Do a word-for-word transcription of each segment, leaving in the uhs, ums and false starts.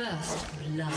First blood.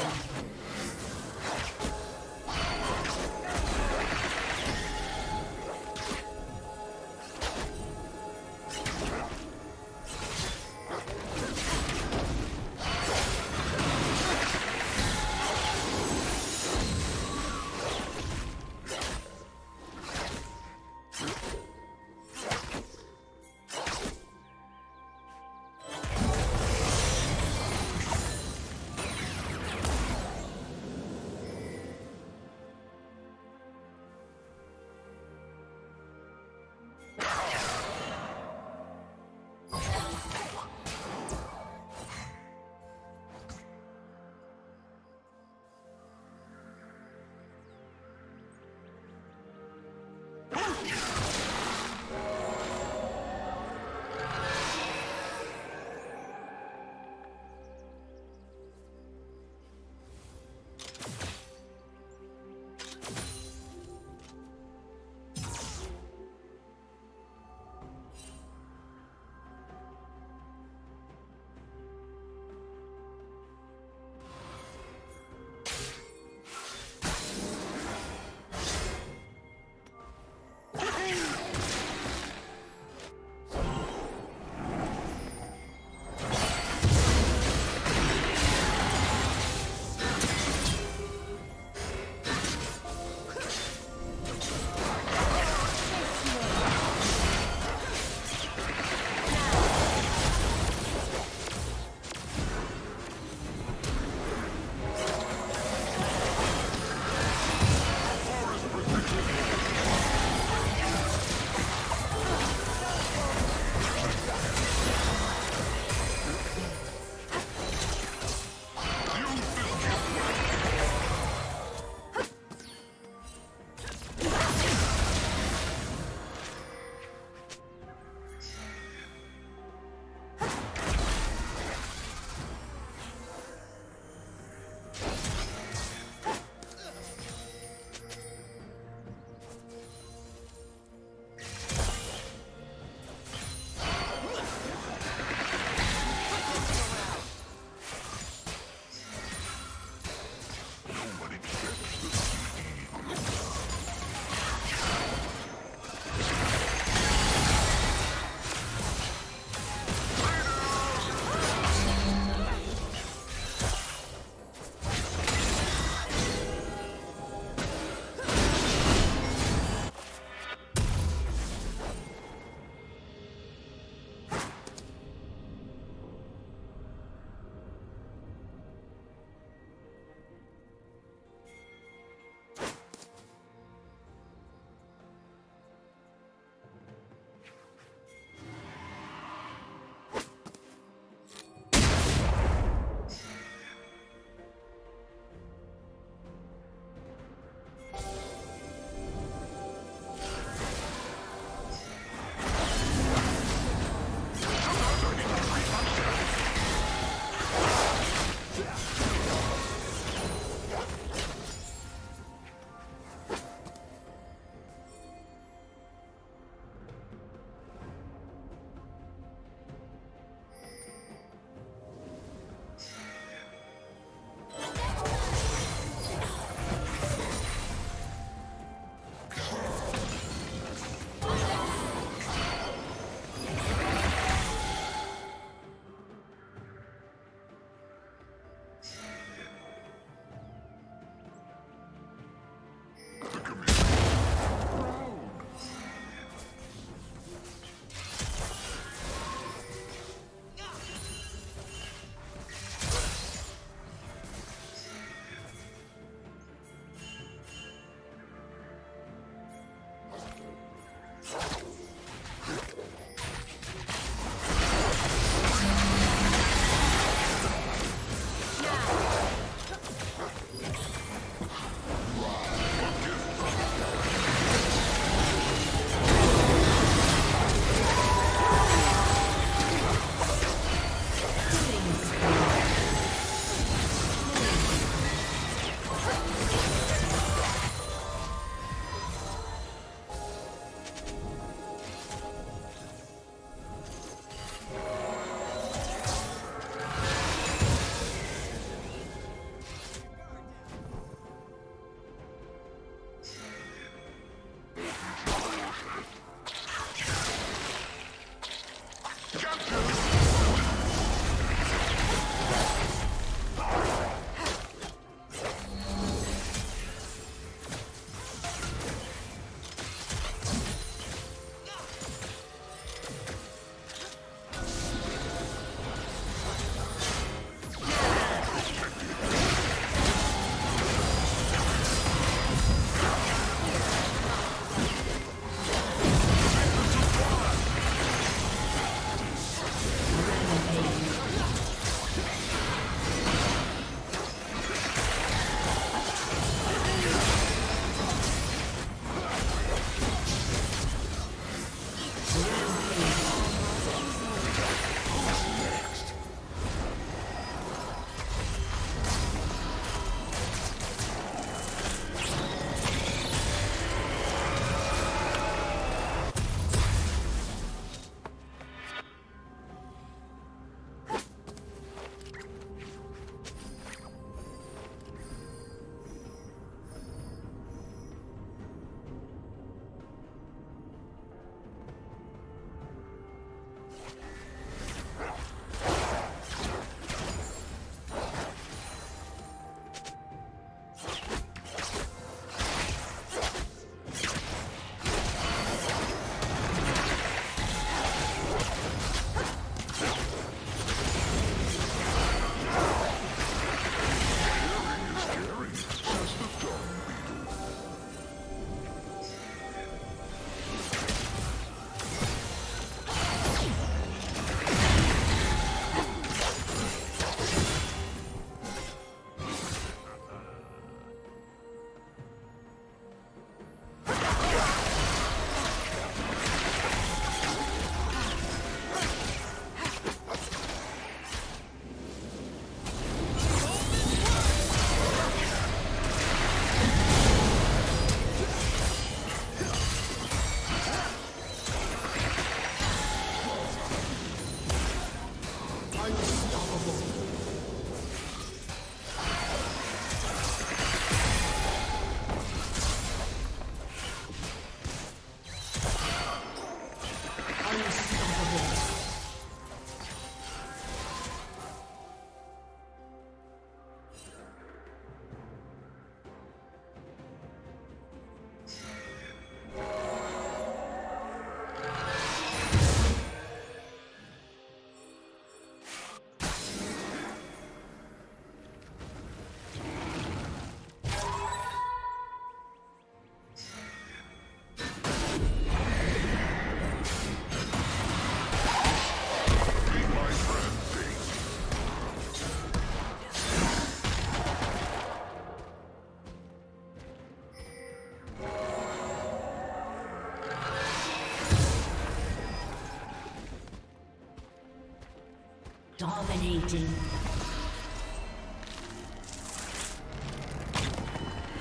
Dominating.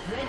Red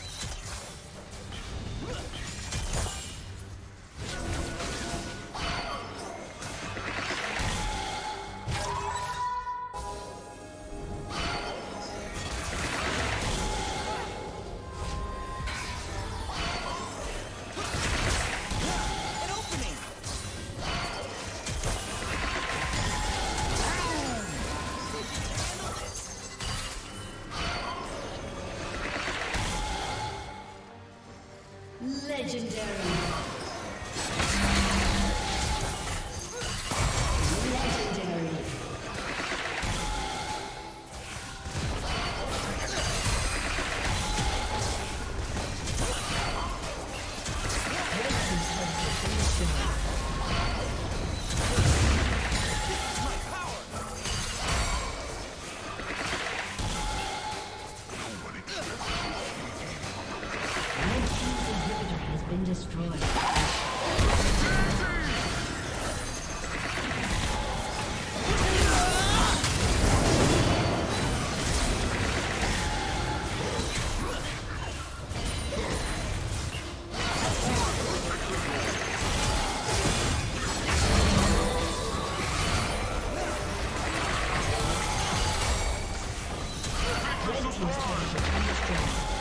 Red team's turret has been destroyed. Thank you. been destroyed. Red team's turret has been destroyed.